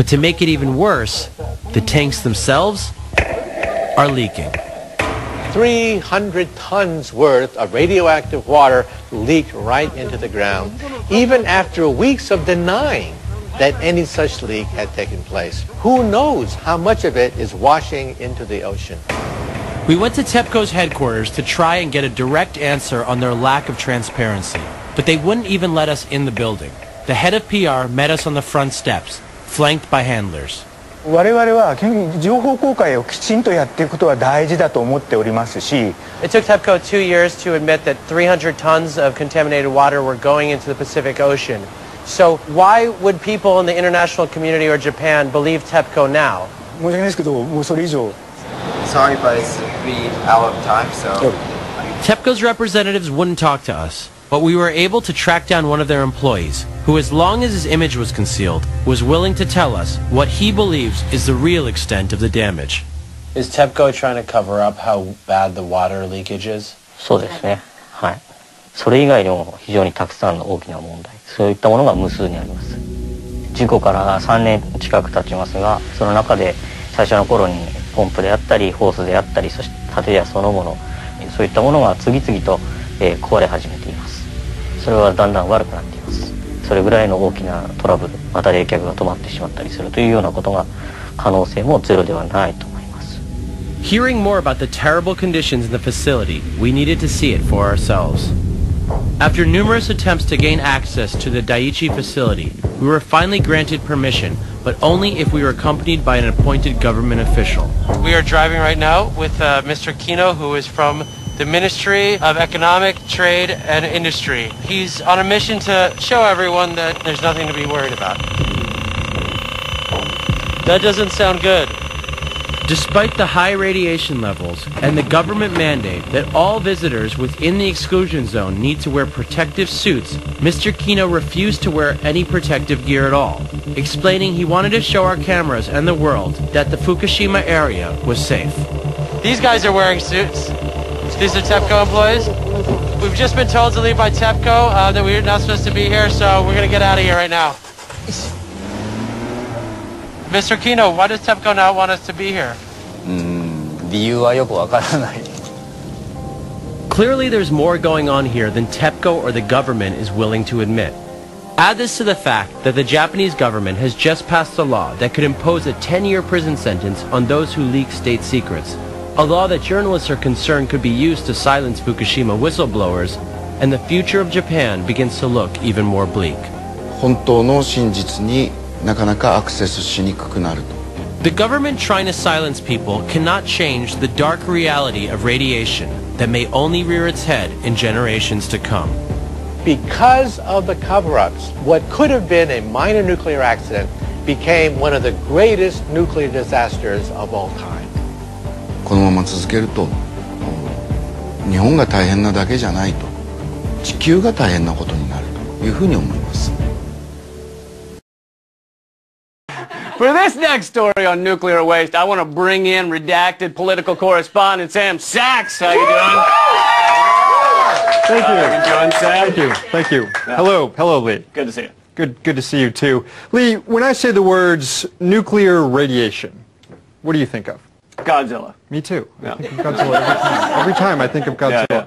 But to make it even worse, the tanks themselves are leaking. 300 tons worth of radioactive water leaked right into the ground, even after weeks of denying that any such leak had taken place. Who knows how much of it is washing into the ocean? We went to TEPCO's headquarters to try and get a direct answer on their lack of transparency, but they wouldn't even let us in the building. The head of PR met us on the front steps, flanked by handlers. We It took TEPCO 2 years to admit that 300 tons of contaminated water were going into the Pacific Ocean. So why would people in the international community or Japan believe TEPCO now? Sorry, but it's been out of time, so... TEPCO's representatives wouldn't talk to us, but we were able to track down one of their employees, who, as long as his image was concealed, was willing to tell us what he believes is the real extent of the damage. Is TEPCO trying to cover up how bad the water leakage is? Hearing more about the terrible conditions in the facility, we needed to see it for ourselves. After numerous attempts to gain access to the Daiichi facility, we were finally granted permission, but only if we were accompanied by an appointed government official. We are driving right now with Mr. Kino, who is from the Ministry of Economic, Trade, and Industry. He's on a mission to show everyone that there's nothing to be worried about. That doesn't sound good. Despite the high radiation levels and the government mandate that all visitors within the exclusion zone need to wear protective suits, Mr. Kino refused to wear any protective gear at all, explaining he wanted to show our cameras and the world that the Fukushima area was safe. These guys are wearing suits. These are TEPCO employees. We've just been told to leave by TEPCO, that we're not supposed to be here, so we're going to get out of here right now. Mr. Kino, why does TEPCO not want us to be here? Clearly there's more going on here than TEPCO or the government is willing to admit. Add this to the fact that the Japanese government has just passed a law that could impose a 10-year prison sentence on those who leak state secrets, a law that journalists are concerned could be used to silence Fukushima whistleblowers, and the future of Japan begins to look even more bleak. The government trying to silence people cannot change the dark reality of radiation that may only rear its head in generations to come. Because of the cover-ups, what could have been a minor nuclear accident became one of the greatest nuclear disasters of all time. For this next story on nuclear waste, I want to bring in redacted political correspondent Sam Sachs. How you doing? Thank you. How you doing, Sam? Thank you. Thank you. Hello, Lee. Good to see you. Good to see you too, Lee. When I say the words nuclear radiation, what do you think of? Godzilla. Me too. Yeah. I think of Godzilla every time. I think of Godzilla. Yeah.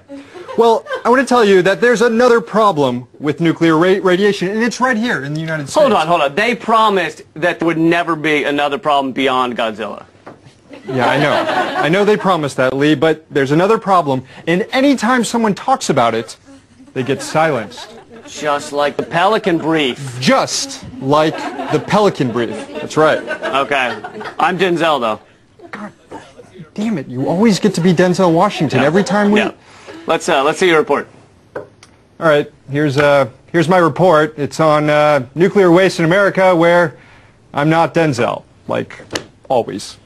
Well, I want to tell you that there's another problem with nuclear radiation, and it's right here in the United States. Hold on. They promised that there would never be another problem beyond Godzilla. Yeah, I know. I know they promised that, Lee, but there's another problem, and any time someone talks about it, they get silenced. Just like the Pelican Brief. Just like the Pelican Brief. That's right. Okay. I'm Denzel, though. God damn it. You always get to be Denzel Washington every time we... Yeah. Let's see your report. All right, here's my report. It's on nuclear waste in America, where I'm not Denzel, like always.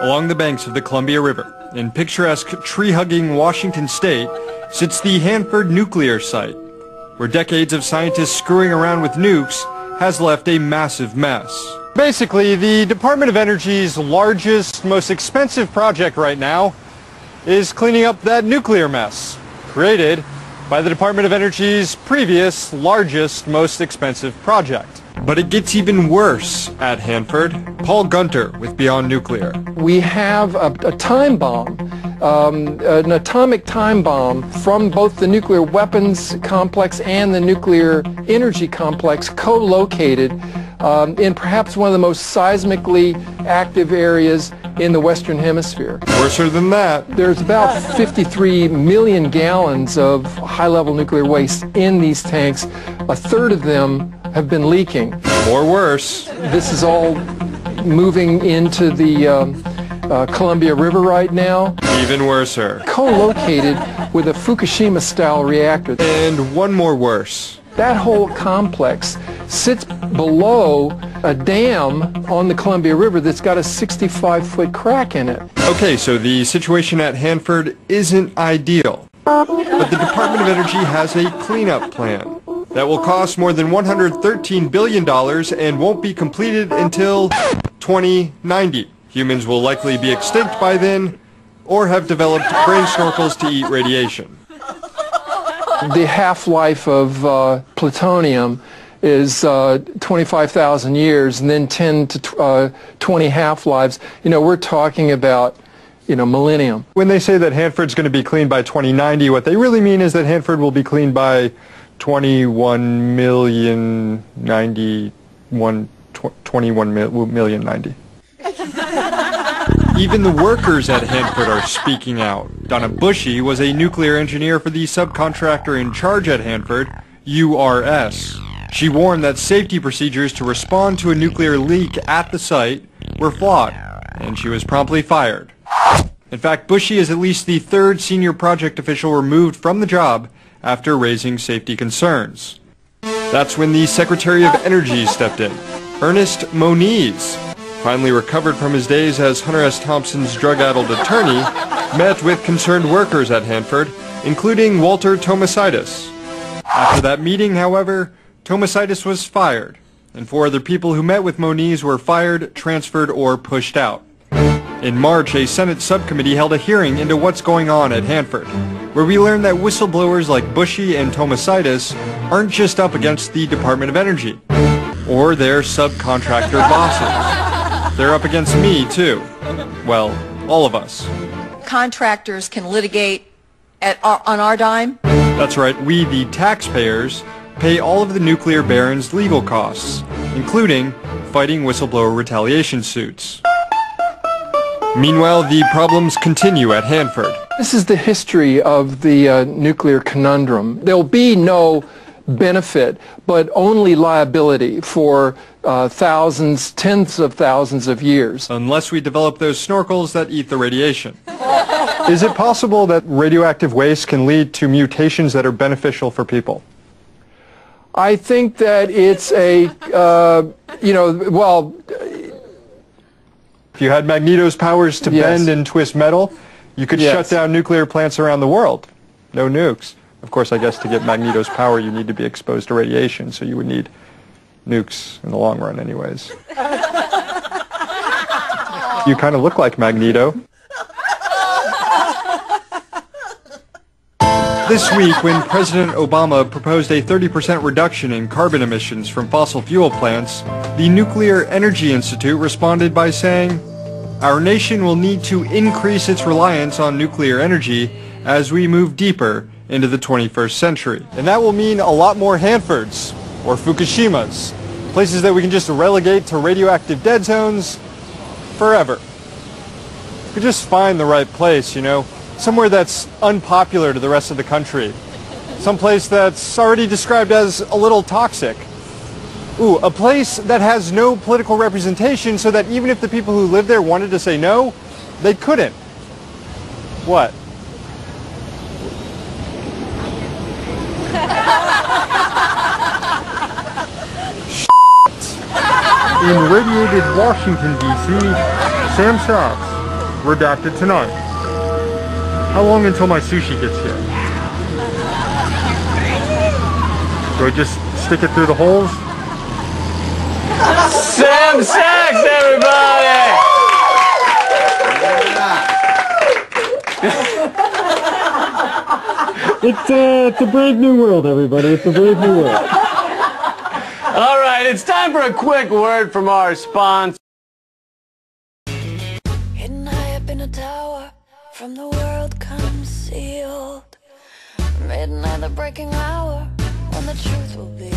Along the banks of the Columbia River, in picturesque tree-hugging Washington State, sits the Hanford nuclear site, where decades of scientists screwing around with nukes has left a massive mess. Basically, the Department of Energy's largest, most expensive project right now is cleaning up that nuclear mess created by the Department of Energy's previous, largest, most expensive project. But it gets even worse at Hanford. Paul Gunter with Beyond Nuclear. We have a time bomb, an atomic time bomb from both the nuclear weapons complex and the nuclear energy complex co-located in perhaps one of the most seismically active areas in the Western Hemisphere. Worser than that. There's about 53 million gallons of high-level nuclear waste in these tanks. A third of them have been leaking. Or worse. This is all moving into the Columbia River right now. Even worser. Co-located with a Fukushima-style reactor. And one more worse. That whole complex sits below a dam on the Columbia River that's got a 65-foot crack in it. Okay, so the situation at Hanford isn't ideal, but the Department of Energy has a cleanup plan that will cost more than $113 billion and won't be completed until 2090. Humans will likely be extinct by then or have developed brain snorkels to eat radiation. The half-life of plutonium is 25,000 years, and then 10 to 20 half-lives. You know, we're talking about, you know, millennium. When they say that Hanford's going to be cleaned by 2090, what they really mean is that Hanford will be cleaned by 21,091,090. Even the workers at Hanford are speaking out. Donna Bushy was a nuclear engineer for the subcontractor in charge at Hanford, URS. She warned that safety procedures to respond to a nuclear leak at the site were flawed, and she was promptly fired. In fact, Bushy is at least the third senior project official removed from the job after raising safety concerns. That's when the Secretary of Energy stepped in, Ernest Moniz. Finally recovered from his days as Hunter S. Thompson's drug-addled attorney, met with concerned workers at Hanford, including Walter Tomasitis. After that meeting, however, Tomasitis was fired, and four other people who met with Moniz were fired, transferred, or pushed out. In March, a Senate subcommittee held a hearing into what's going on at Hanford, where we learned that whistleblowers like Bushy and Tomasitis aren't just up against the Department of Energy or their subcontractor bosses. They're up against me, too. Well, all of us. Contractors can litigate on our dime? That's right. We, the taxpayers, pay all of the nuclear barons' legal costs, including fighting whistleblower retaliation suits. Meanwhile, the problems continue at Hanford. This is the history of the nuclear conundrum. There'll be no benefit, but only liability for thousands, tens of thousands of years. Unless we develop those snorkels that eat the radiation. Is it possible that radioactive waste can lead to mutations that are beneficial for people? I think that it's a, well... If you had Magneto's powers to bend and twist metal, you could shut down nuclear plants around the world. No nukes. Of course, I guess to get Magneto's power, you need to be exposed to radiation, so you would need nukes in the long run anyways. You kind of look like Magneto. This week, when President Obama proposed a 30% reduction in carbon emissions from fossil fuel plants, the Nuclear Energy Institute responded by saying, "Our nation will need to increase its reliance on nuclear energy as we move deeper into the 21st century. And that will mean a lot more Hanfords, or Fukushimas, places that we can just relegate to radioactive dead zones forever. If we just find the right place, you know, somewhere that's unpopular to the rest of the country, someplace that's already described as a little toxic. Ooh, a place that has no political representation so that even if the people who live there wanted to say no, they couldn't." What? In radiated Washington, D.C., Sam Sachs, redacted tonight. How long until my sushi gets here? Do I just stick it through the holes? Sam Sachs, everybody! It's a brave new world, everybody. It's a brave new world. All right, it's time for a quick word from our sponsor. Hidden high up in a tower, from the world concealed. Midnight, the breaking hour, when the truth will be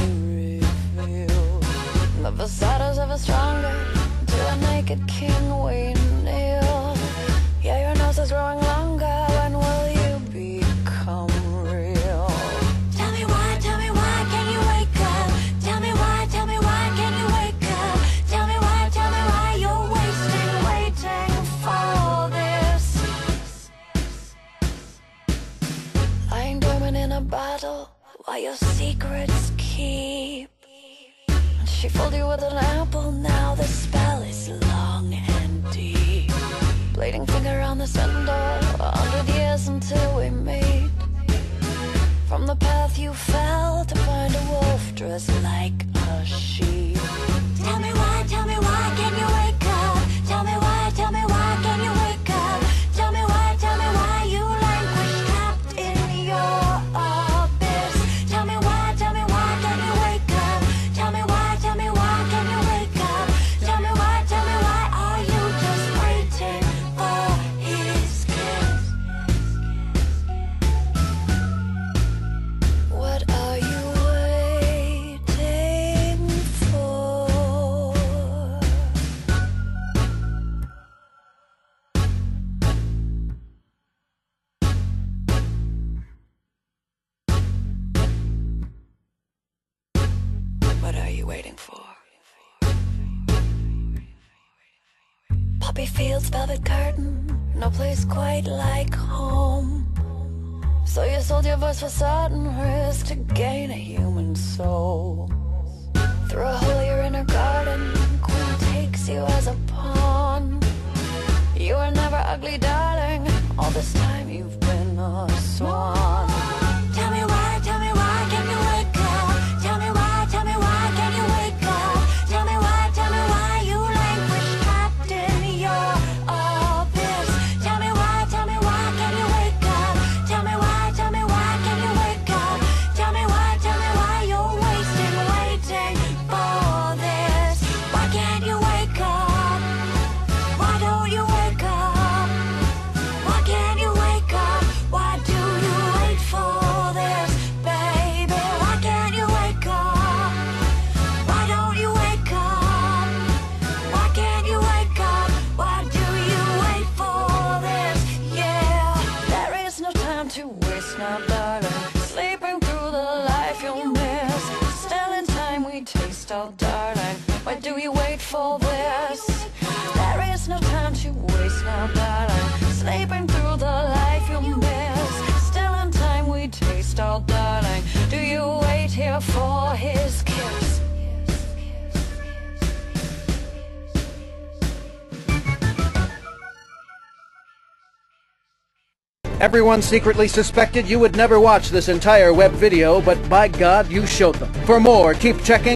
revealed. The facade is ever stronger, to a naked king we kneel. Yeah, your nose is growing longer, when will you become real? Tell me why, can you wake up? Tell me why, can you wake up? Tell me why you're wasting, waiting for this. Lying dormant in a bottle, while your secrets keep. She fooled you with an apple, now the spell is long and deep. Bleeding finger on the center, 100 years until we meet. From the path you fell to find a wolf dressed like a sheep. Tell me why, can you wake up? Tell me why, can you wake up? Tell me why you languish trapped in your abyss. Tell me why, can you wake up? Tell me why, can you wake up? Tell me why are you just waiting for his kiss? What are you waiting for? What are you waiting for? Poppy fields, velvet curtain, no place quite like home. So you sold your voice for certain risk to gain a human soul. Through a hole you're in her garden, queen takes you as a pawn. You were never ugly, darling, all this time you've been a swan. Tell me why, can you wake up? Tell me why, can you wake up? Tell me why you languish trapped in your abyss. Tell me why, can you wake up? Tell me why, can you wake up? Tell me why you're wasting, waiting for this. Why can't you wake up? Why don't you wake up? Why can't you wake up? Why do you wait for this, baby? Why can't you wake up? Why don't you wake up? Why can't you wake up? Why do you wait for this? Yeah, there is no time to waste now, darling. Sleeping through the life you'll miss. Still in time we taste, oh darling. Why do you wait for this? There is no time to waste now, darling. Sleeping through the life you'll miss. Still in time we taste, oh darling. Do you wait here for his kiss? Everyone secretly suspected you would never watch this entire web video, but by God, you showed them. For more, keep checking.